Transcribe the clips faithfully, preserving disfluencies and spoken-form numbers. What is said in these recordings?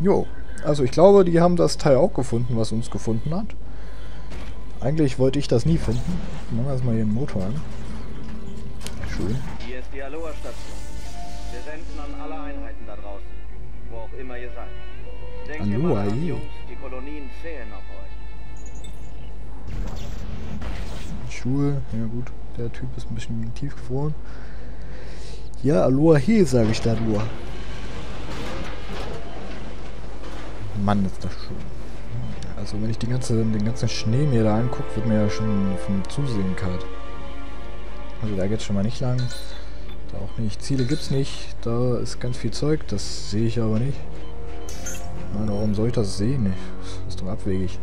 Jo, also ich glaube, die haben das Teil auch gefunden, was uns gefunden hat. Eigentlich wollte ich das nie finden. Machen wir erstmal hier den Motor an. Schön. Hier ist die Aloha-Station. Wir senden an alle Einheiten da draußen, wo auch immer ihr seid. Denkt immer daran, Jungs, die Kolonien zählen auf euch. Schuhe, ja gut, der Typ ist ein bisschen tiefgefroren. Ja, Aloha-He, sage ich da nur. Mann, ist das schön. Also wenn ich den ganzen, den ganzen Schnee mir da angucke, wird mir ja schon vom Zusehen kalt. Also da geht's schon mal nicht lang. Da auch nicht. Ziele gibt's nicht. Da ist ganz viel Zeug. Das sehe ich aber nicht. Meine, warum soll ich das sehen? Das ist doch abwegig.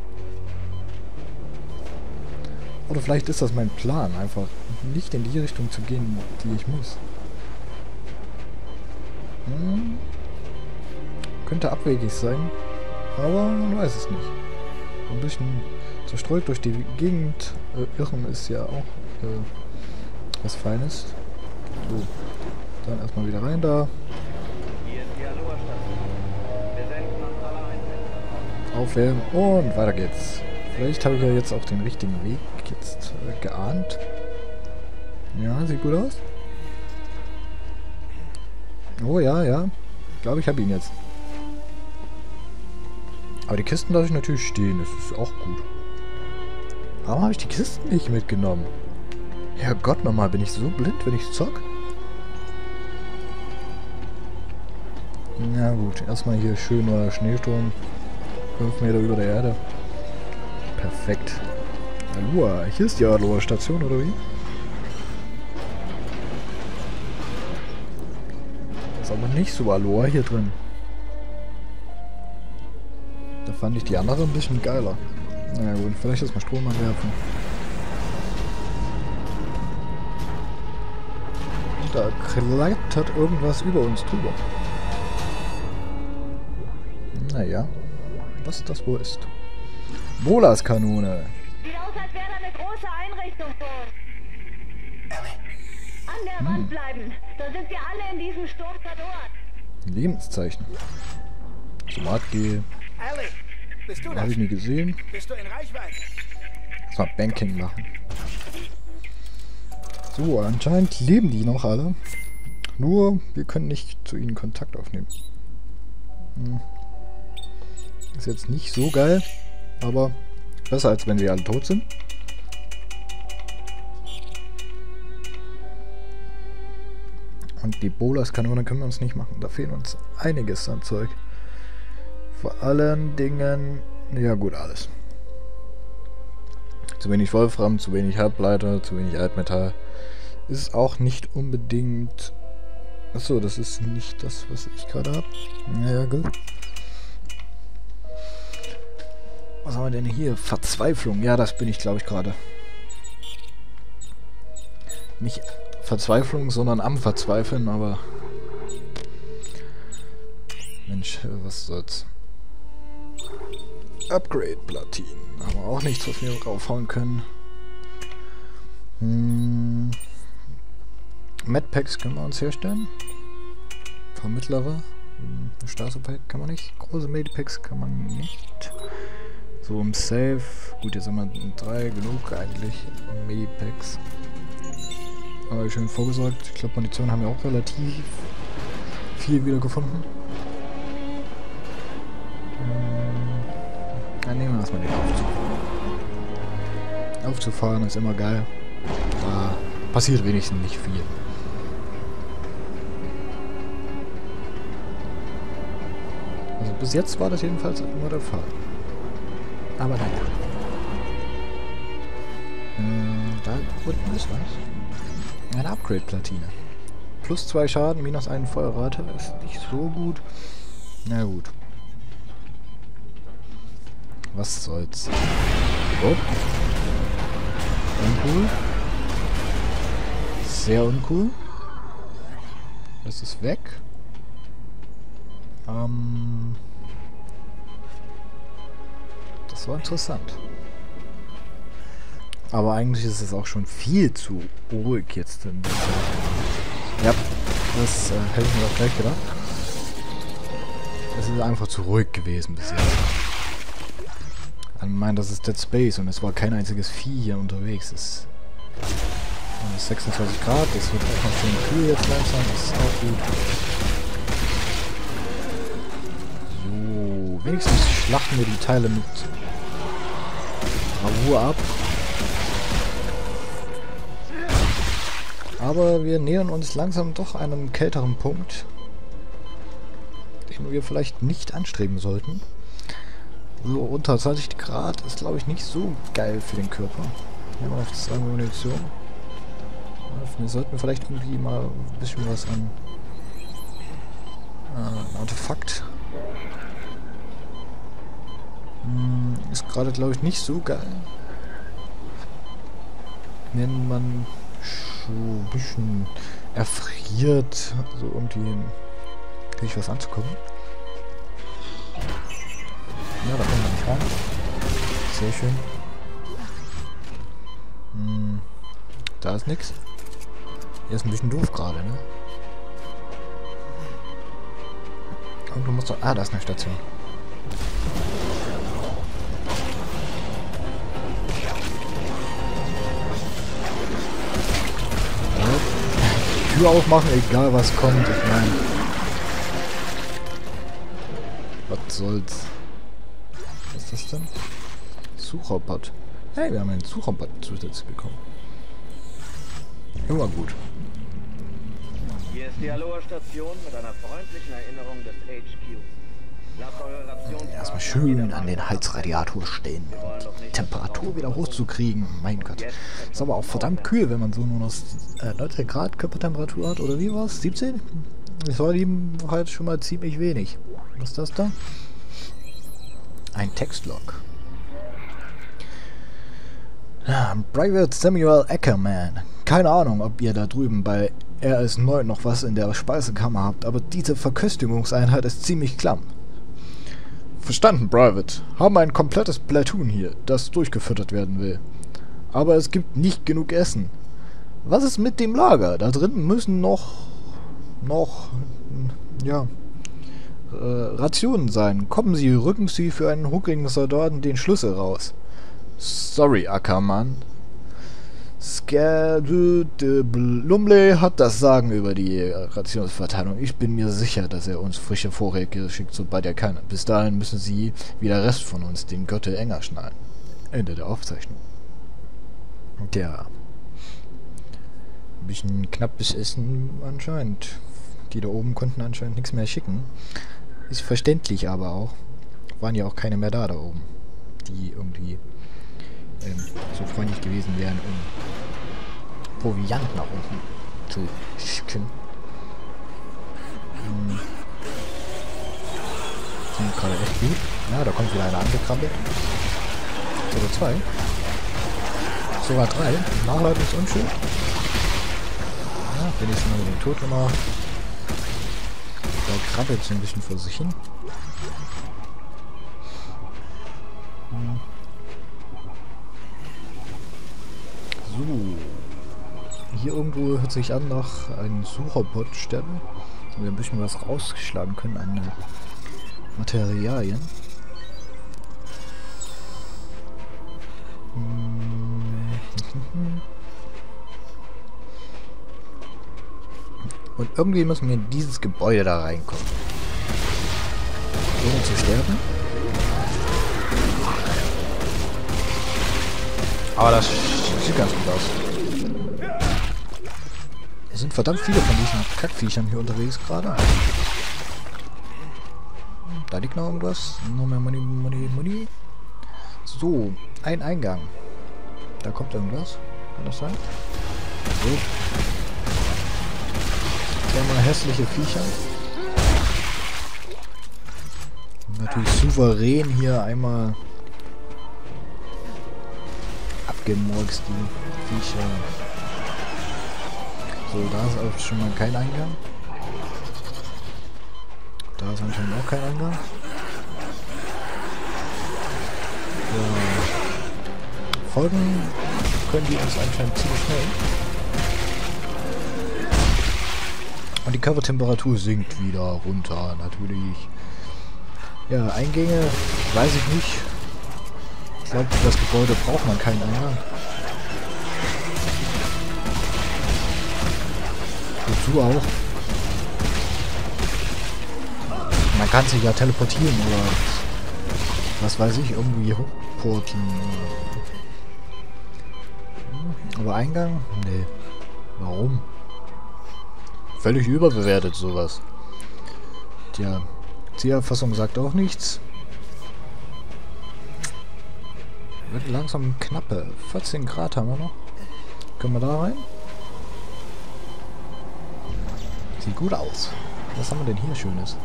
Oder vielleicht ist das mein Plan, einfach nicht in die Richtung zu gehen, die ich muss. Hm. Könnte abwegig sein, aber man weiß es nicht. Ein bisschen zerstreut durch die Gegend äh, irren ist ja auch äh, was Feines. So, dann erstmal wieder rein da. Aufwärmen und weiter geht's. Vielleicht habe ich ja jetzt auch den richtigen Weg jetzt äh, geahnt. Ja, sieht gut aus. Oh ja, ja. Ich glaube, ich habe ihn jetzt. Aber die Kisten lasse ich natürlich stehen. Das ist auch gut. Warum habe ich die Kisten nicht mitgenommen? Herrgott, nochmal, bin ich so blind, wenn ich zock? Na gut, erstmal hier schöner Schneesturm. fünf Meter über der Erde. Perfekt. Aloha, hier ist die Aloha-Station, oder wie? Ist aber nicht so Aloha hier drin. Da fand ich die andere ein bisschen geiler. Na gut, vielleicht erstmal Strom anwerfen. Da klettert irgendwas über uns drüber. Naja. Was das wohl ist. Bolas-Kanone. Sieht aus, als wäre da eine große Einrichtung vor uns. An der Wand hm. bleiben. Da sind wir alle in diesem Sturm verloren. Lebenszeichen. Tomatgel. Habe ich nie gesehen. Bist du in Reichweite? Das war Banking machen. So, anscheinend leben die noch alle. Nur, wir können nicht zu ihnen Kontakt aufnehmen. Hm. Ist jetzt nicht so geil, aber besser als wenn wir alle tot sind. Und die Bolas-Kanone können wir uns nicht machen. Da fehlen uns einiges an Zeug. Vor allen Dingen, ja gut, alles. Zu wenig Wolfram, zu wenig Halbleiter, zu wenig Altmetall. Ist auch nicht unbedingt... Achso, das ist nicht das, was ich gerade habe. Naja, gut. Was haben wir denn hier? Verzweiflung. Ja, das bin ich, glaube ich, gerade. Nicht Verzweiflung, sondern am Verzweifeln, aber... Mensch, was soll's. Upgrade-Platin. Haben wir auch nichts, was wir draufhauen können. Hm. Medpacks können wir uns herstellen. Vermittlere. Stasis-Pack kann man nicht. Große Medipacks kann man nicht. So im Safe. Gut, jetzt haben wir drei genug eigentlich. Medipacks. Aber schön vorgesorgt. Ich glaube, Munition haben wir auch relativ viel wieder gefunden. Ähm, dann nehmen wir erstmal den Aufzug. Aufzufahren ist immer geil. Da passiert wenigstens nicht viel. Also bis jetzt war das jedenfalls immer der Fall. Aber naja. Hm, da unten ist was. Eine Upgrade-Platine. Plus zwei Schaden, minus einen Feuerrate. Ist nicht so gut. Na gut. Was soll's. Oh. Uncool. Sehr uncool. Das ist weg. Ähm... Das war interessant. Aber eigentlich ist es auch schon viel zu ruhig jetzt. In der Zeit. Ja, das äh, hätte ich mir auch gleich gedacht. Es ist einfach zu ruhig gewesen bis jetzt. Ich meine, das ist Dead Space und es war kein einziges Vieh hier unterwegs. Es ist sechsundzwanzig Grad, es wird auch noch zehn Kühe jetzt langsam, das ist auch gut. So, wenigstens schlachten wir die Teile mit Bravour ab. Aber wir nähern uns langsam doch einem kälteren Punkt, den wir vielleicht nicht anstreben sollten. So unter zwanzig Grad ist, glaube ich, nicht so geil für den Körper. Hier mal auf das Ammunition. Wir sollten vielleicht irgendwie mal ein bisschen was an äh, Artefakt. Hm, ist gerade, glaube ich, nicht so geil. Wenn man ein bisschen erfriert, so also irgendwie kriege ich was anzukommen. Ja, da kommen wir nicht rein. Sehr schön. Hm, da ist nichts. Hier ist ein bisschen doof gerade, ne? Und du musst doch... Ah, da ist eine Station. Ja. Tür aufmachen, egal was kommt. Ich meine... Was soll's? Was ist das denn? Sucherbad. Hey, wir haben einen Sucherbad zusätzlich bekommen. Immer gut. Hier ist die Aloha-Station mit einer freundlichen Erinnerung des H Q. Hm, erstmal schön an den Heizradiator stehen, um Temperatur wieder hochzukriegen. Mein Gott. Ist aber auch verdammt kühl, wenn man so nur noch neunzehn Grad Körpertemperatur hat. Oder wie war's? siebzehn? Das war halt schon mal ziemlich wenig. Was ist das da? Ein Textlog. Ja, Private Samuel Ackerman. Keine Ahnung, ob ihr da drüben bei R S neun noch was in der Speisekammer habt, aber diese Verköstigungseinheit ist ziemlich klamm. Verstanden, Private. Haben ein komplettes Platoon hier, das durchgefüttert werden will. Aber es gibt nicht genug Essen. Was ist mit dem Lager? Da drin müssen noch... noch... ja... Äh, Rationen sein. Kommen Sie, rücken Sie für einen huckrigen Soldaten den Schlüssel raus. Sorry, Ackermann. Skade Blumley hat das Sagen über die Rationsverteilung. Ich bin mir sicher, dass er uns frische Vorräte schickt, sobald er kann. Bis dahin müssen Sie, wie der Rest von uns, den Gürtel enger schnallen. Ende der Aufzeichnung. Ja. Ein bisschen knappes Essen anscheinend. Die da oben konnten anscheinend nichts mehr schicken. Ist verständlich aber auch. Waren ja auch keine mehr da da oben, die irgendwie ähm, so freundlich gewesen wären, um Proviant nach unten zu schicken. Hm. Sind gerade echt gut. Ja, da kommt wieder einer angekrabbelt. Oder zwei. Sogar drei. Nachladen ist unschön. Ja, bin ich schon mal mit dem Tod gemacht. Da krabbelt so ein bisschen vor sich hin. Hm. So. Hier irgendwo hört sich an nach einem Sucherbot-Stern, wo wir ein bisschen was rausschlagen können an Materialien. Hm. Und irgendwie müssen wir in dieses Gebäude da reinkommen. Ohne zu sterben. Aber das sieht ganz gut aus. Es sind verdammt viele von diesen Kackviechern hier unterwegs gerade. Da liegt noch irgendwas. Noch mehr Money, Money, Money. So, ein Eingang. Da kommt irgendwas. Kann das sein? So. Mal hässliche Viecher. Natürlich souverän hier einmal abgemurkst die Viecher. So, da ist auch schon mal kein Eingang. Da ist anscheinend auch kein Eingang. Ja. Folgen können die uns anscheinend ziemlich schnell. Und die Körpertemperatur sinkt wieder runter, natürlich. Ja, Eingänge weiß ich nicht. Ich glaube, für das Gebäude braucht man keinen Eingang. Wozu auch? Man kann sich ja teleportieren oder was weiß ich, irgendwie hochporten. Aber Eingang? Nee. Warum? Völlig überbewertet sowas. Tja, Zielerfassung sagt auch nichts. Wird langsam knappe. vierzehn Grad haben wir noch. Können wir da rein? Sieht gut aus. Was haben wir denn hier Schönes?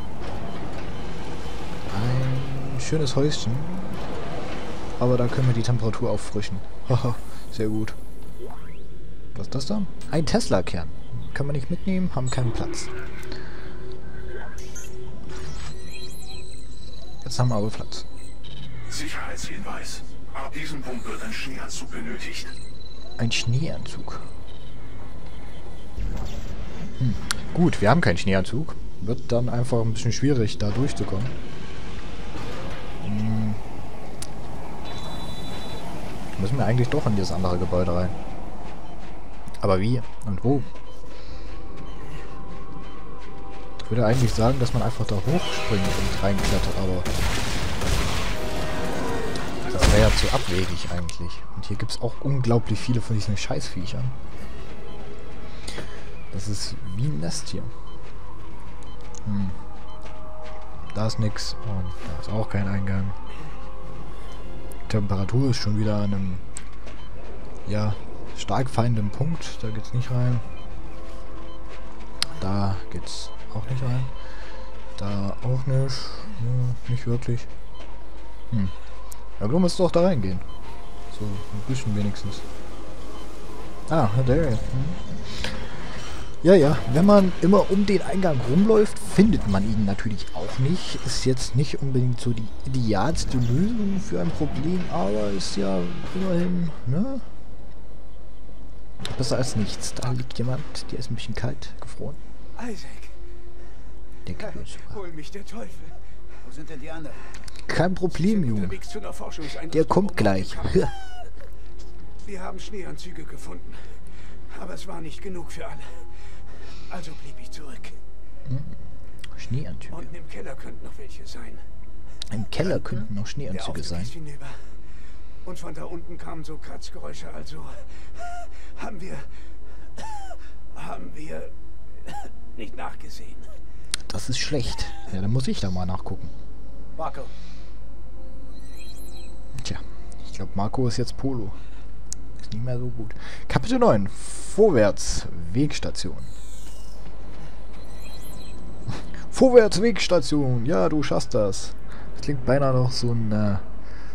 Ein schönes Häuschen. Aber da können wir die Temperatur auffrischen. Haha, sehr gut. Was ist das da? Ein Tesla-Kern. Kann man nicht mitnehmen, haben keinen Platz. Jetzt haben wir aber Platz. Sicherheitshinweis. Ab diesem Punkt wird ein Schneeanzug benötigt. Ein Schneeanzug. Hm. Gut, wir haben keinen Schneeanzug. Wird dann einfach ein bisschen schwierig, da durchzukommen. Hm. Müssen wir eigentlich doch in das andere Gebäude rein. Aber wie und wo? Ich würde eigentlich sagen, dass man einfach da hochspringt und reinklettert, aber das wäre ja zu abwegig eigentlich. Und hier gibt es auch unglaublich viele von diesen Scheißviechern. Das ist wie ein Nest hier. Hm. Da ist nix und da ist auch kein Eingang. Die Temperatur ist schon wieder an einem, ja, stark feindem Punkt, da geht's nicht rein. Da geht's auch nicht rein. Da auch nicht. Ja, nicht wirklich. Hm. Ja, du musst doch da reingehen. So, ein bisschen wenigstens. Ah, der. Hm. Ja, ja. Wenn man immer um den Eingang rumläuft, findet man ihn natürlich auch nicht. Ist jetzt nicht unbedingt so die idealste Lösung für ein Problem, aber ist ja immerhin, ne? Besser als nichts. Da liegt jemand, der ist ein bisschen kalt, gefroren. Isaac! Der kann uns sogar. Hol mich der Teufel! Wo sind denn die anderen? Kein Problem, Junge. Der kommt gleich. Wir haben Schneeanzüge gefunden. Aber es war nicht genug für alle. Also blieb ich zurück. Hm. Schneeanzüge. Unten im Keller könnten noch welche sein. Im Keller könnten noch Schneeanzüge sein. Hinüber. Und von da unten kamen so Kratzgeräusche, also haben wir, haben wir nicht nachgesehen. Das ist schlecht. Ja, dann muss ich da mal nachgucken. Marco. Tja, ich glaube, Marco ist jetzt Polo. Ist nicht mehr so gut. Kapitel neun. Vorwärts, Wegstation. Vorwärts, Wegstation. Ja, du schaffst das. Das klingt beinahe noch so ein äh,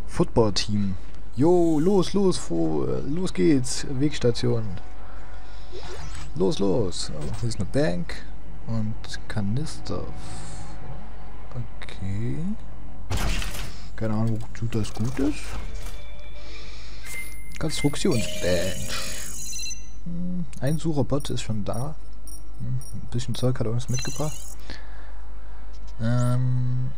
Football-Team. Jo, los, los, vor, los geht's, Wegstation. Los, los. Oh, hier ist eine Bank und Kanister. Okay. Keine Ahnung, wozu das gut ist. Konstruktionsband. Hm, ein Sucherbot ist schon da. Hm, ein bisschen Zeug hat er uns mitgebracht. Ähm...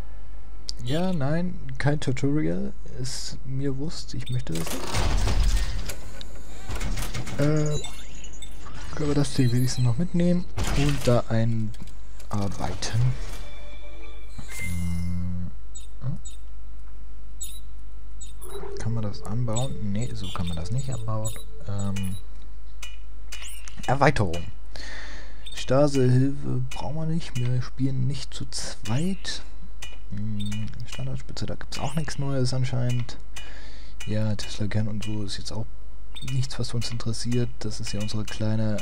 Ja, nein, kein Tutorial. Ist mir wusst, ich möchte das nicht. Äh, können wir das hier wenigstens noch mitnehmen und da einarbeiten. Hm. Hm. Kann man das anbauen? Ne, so kann man das nicht anbauen. Ähm, Erweiterung. Stasehilfe brauchen wir nicht. Wir spielen nicht zu zweit. Standardspitze, da gibt es auch nichts Neues anscheinend. Ja, Tesla-Kern und so ist jetzt auch nichts, was uns interessiert. Das ist ja unsere kleine,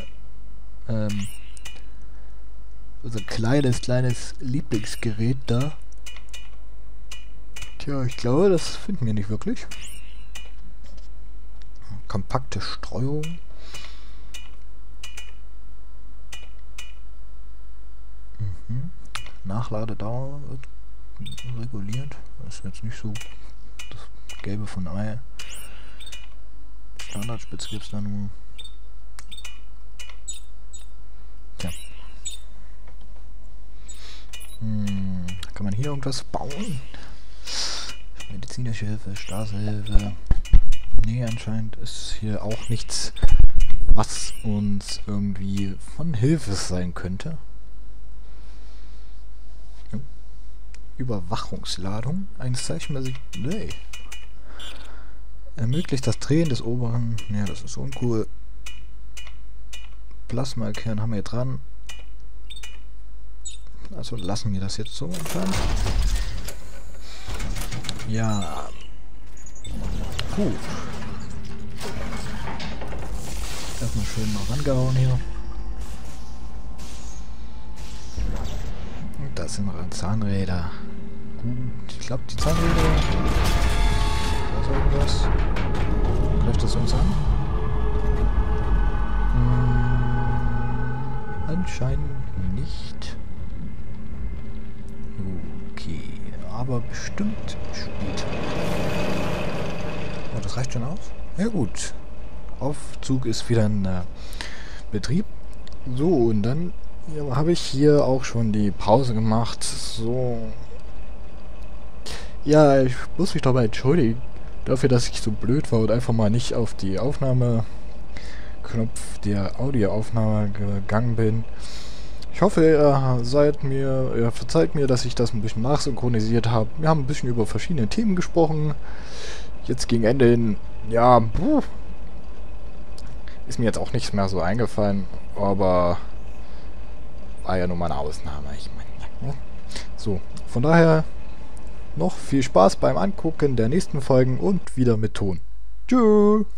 ähm, unser kleines, kleines Lieblingsgerät da. Tja, ich glaube, das finden wir nicht wirklich. Kompakte Streuung. Mhm. Nachladedauer wird reguliert, das ist jetzt nicht so das Gelbe von Ei. Standardspitze gibt es da nur. Tja. Hm, Kann man hier irgendwas bauen? Medizinische Hilfe, Stahlhilfe. Nee, anscheinend ist hier auch nichts, was uns irgendwie von Hilfe sein könnte. Ja. Überwachungsladung. Eines Zeichen, dass ich... Nee. Ermöglicht das Drehen des oberen... Ja, das ist uncool. Plasma-Kern haben wir hier dran. Also lassen wir das jetzt so anfangen. Ja. Puh. Erstmal schön mal rangehauen hier. Und das sind noch Zahnräder. Gut, ich glaube die Zahnräder. Da ist irgendwas. Greift das uns an? Hm, anscheinend nicht. Okay, aber bestimmt später. Oh, das reicht schon aus? Ja gut. Aufzug ist wieder in äh, Betrieb. So, und dann ja, habe ich hier auch schon die Pause gemacht. So. Ja, ich muss mich doch mal entschuldigen dafür, dass ich so blöd war und einfach mal nicht auf die Aufnahmeknopf der Audioaufnahme gegangen bin. Ich hoffe, ihr seid mir, ihr verzeiht mir, dass ich das ein bisschen nachsynchronisiert habe. Wir haben ein bisschen über verschiedene Themen gesprochen. Jetzt gegen Ende hin, ja, puh, ist mir jetzt auch nichts mehr so eingefallen, aber war ja nur mal eine Ausnahme. Ich meine, ja. So, von daher noch viel Spaß beim Angucken der nächsten Folgen und wieder mit Ton. Tschüss!